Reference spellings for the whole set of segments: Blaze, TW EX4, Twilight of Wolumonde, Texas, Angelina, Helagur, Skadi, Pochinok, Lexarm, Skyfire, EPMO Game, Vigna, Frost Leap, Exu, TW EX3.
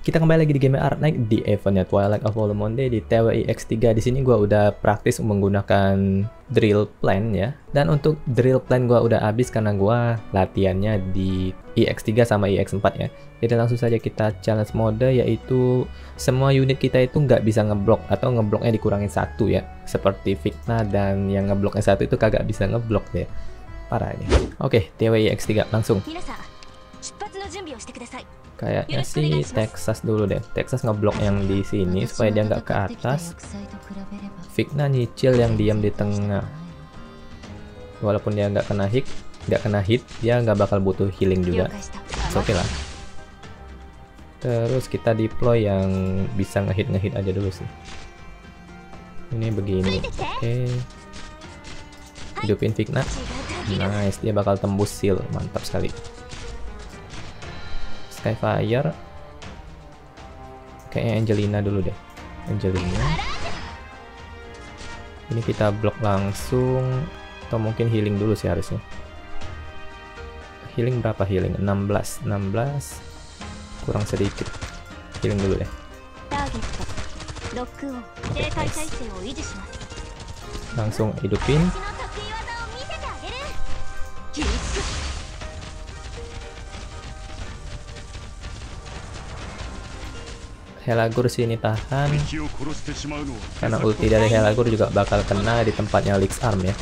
Kita kembali lagi di game Art Night di eventnya Twilight of Wolumonde di TW EX3. Di sini gue udah praktis menggunakan drill plan ya. Dan untuk drill plan gue udah habis karena gue latihannya di EX3 sama EX4 ya. Jadi langsung saja kita challenge mode, yaitu semua unit kita itu nggak bisa ngeblok atau ngebloknya dikurangin satu ya. Seperti Vigna dan yang ngebloknya satu itu kagak bisa ngeblok ya. Parah ini. Oke, TW EX3 langsung. Kayaknya sih Texas dulu deh. Texas ngeblok yang di sini supaya dia nggak ke atas. Vigna nyicil yang diam di tengah. Walaupun dia nggak kena hit, dia nggak bakal butuh healing juga. Oke lah. Terus kita deploy yang bisa ngehit aja dulu sih. Ini begini. Oke. Hidupin Vigna. Nice, dia bakal tembus seal. Mantap sekali. Skyfire, kayaknya Angelina dulu deh. Angelina ini kita blok langsung, atau mungkin healing dulu sih harusnya. Healing berapa? Healing 16, kurang sedikit. Healing dulu deh. Okay, nice. Langsung hidupin. Helagur sini tahan, karena ulti dari Helagur juga bakal kena di tempatnya Lexarm ya.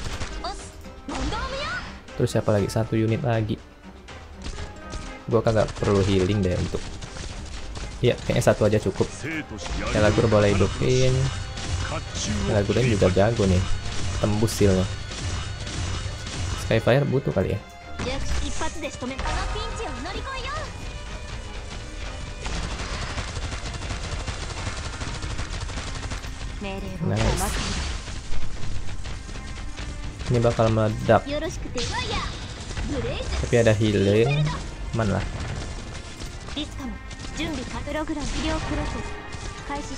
Terus siapa lagi? Satu unit lagi. Gua kagak perlu healing deh untuk. Iya, kayaknya satu aja cukup. Helagur boleh hidupin. Helagurnya juga jago nih, tembus silnya. Skyfire butuh kali ya. Nice. Ini bakal meledak. Tapi ada healing. Mana lah.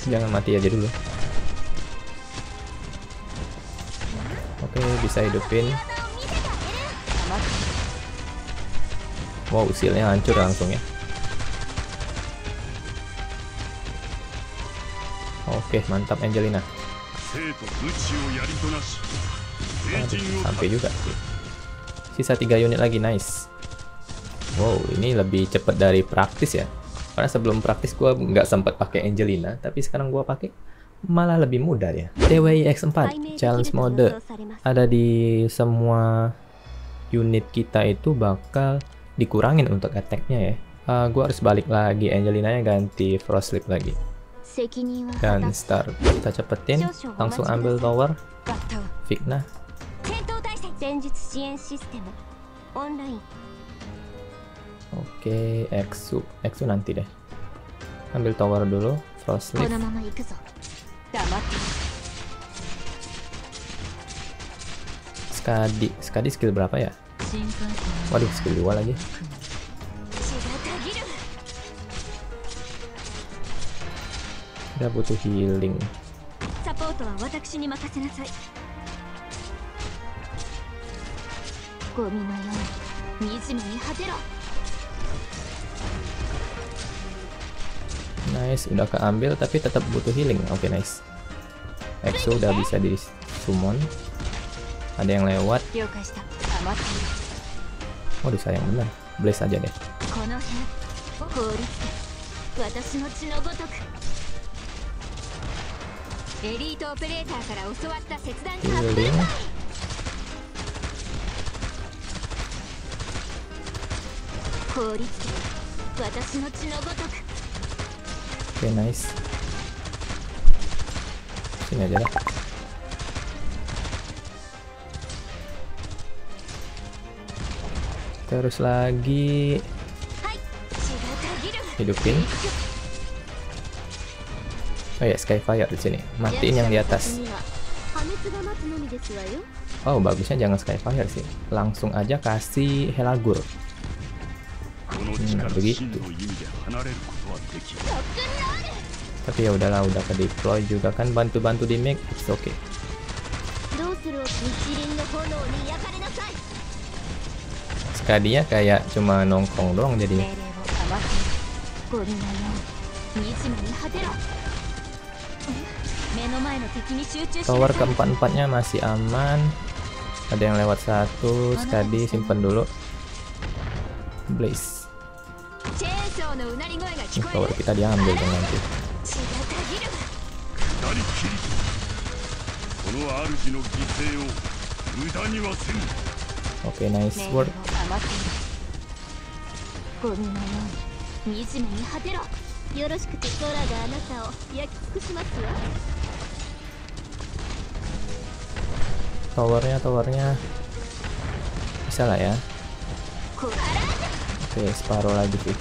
Jangan mati aja dulu. Oke, bisa hidupin. Wow, usilnya hancur langsung ya. Oke, mantap Angelina. Aduh, sampai juga. Sisa 3 unit lagi, nice. Wow, ini lebih cepat dari praktis ya. Karena sebelum praktis gue nggak sempat pakai Angelina, tapi sekarang gue pakai malah lebih mudah ya. TW EX4 challenge mode ada di semua unit kita itu bakal dikurangin untuk attack-nya ya. Gue harus balik lagi Angelinanya, ganti Frost Leap lagi. Dan start, kita cepetin, langsung ambil tower. Vigna. Oke, Exu nanti deh. Ambil tower dulu, Frost Leap. Skadi skill berapa ya? Waduh, skill 2 lagi. Dia butuh healing. Nice, udah keambil tapi tetap butuh healing. Oke, nice. Exu udah bisa di summon. Ada yang lewat. Waduh, sayang benar. Blaze aja deh. Healing. Oke, nice. Sini aja lah. Terus lagi hidupin. Oh ya, Skyfire di sini. Matiin yang di atas. Oh, bagusnya jangan Skyfire sih. Langsung aja kasih Helagur. Nah, begitu. Tapi ya udahlah, udah ke deploy juga kan, bantu-bantu di make. Oke. Skadinya kayak cuma nongkrong doang jadinya. Tower keempat-empatnya masih aman. Ada yang lewat satu. Skadi simpen dulu. Blaze. Tower kita diambil dong nanti. Oke, nice work. Towernya bisa lah ya. Oke, separuh lagi sih.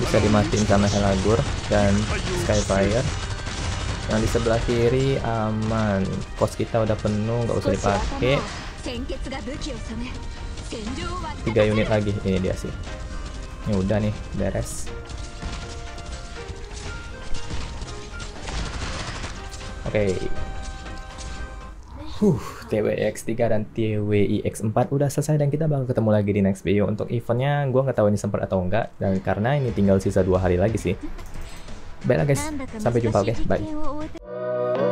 Bisa dimatiin sama Helagur dan Skyfire. Yang di sebelah kiri aman. Pos kita udah penuh, nggak usah dipakai. 3 unit lagi, ini dia sih. Ini udah nih, beres. Oke. TW EX3 dan TW EX4 udah selesai dan kita bakal ketemu lagi di next video. Untuk eventnya gue nggak tahu ini sempat atau enggak, dan karena ini tinggal sisa 2 hari lagi sih. Baiklah guys, sampai jumpa, oke, bye.